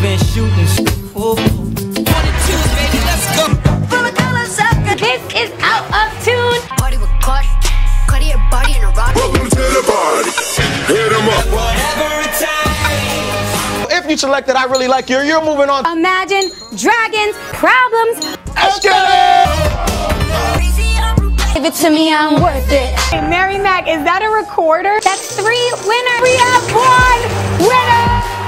Even shooting school. Wanna choose, baby, let's go. From a dollar sucker, this is out of tune. Party with Cardi, Cardi your body in a rock. Welcome to the party, hit him up. Whatever it takes. If you selected I Really Like You, you're moving on. Imagine Dragons, Problems. Let's get it. Give it to me, I'm worth it. Hey, Mary Mac, is that a recorder? That's 3 winners. We have 1 winner.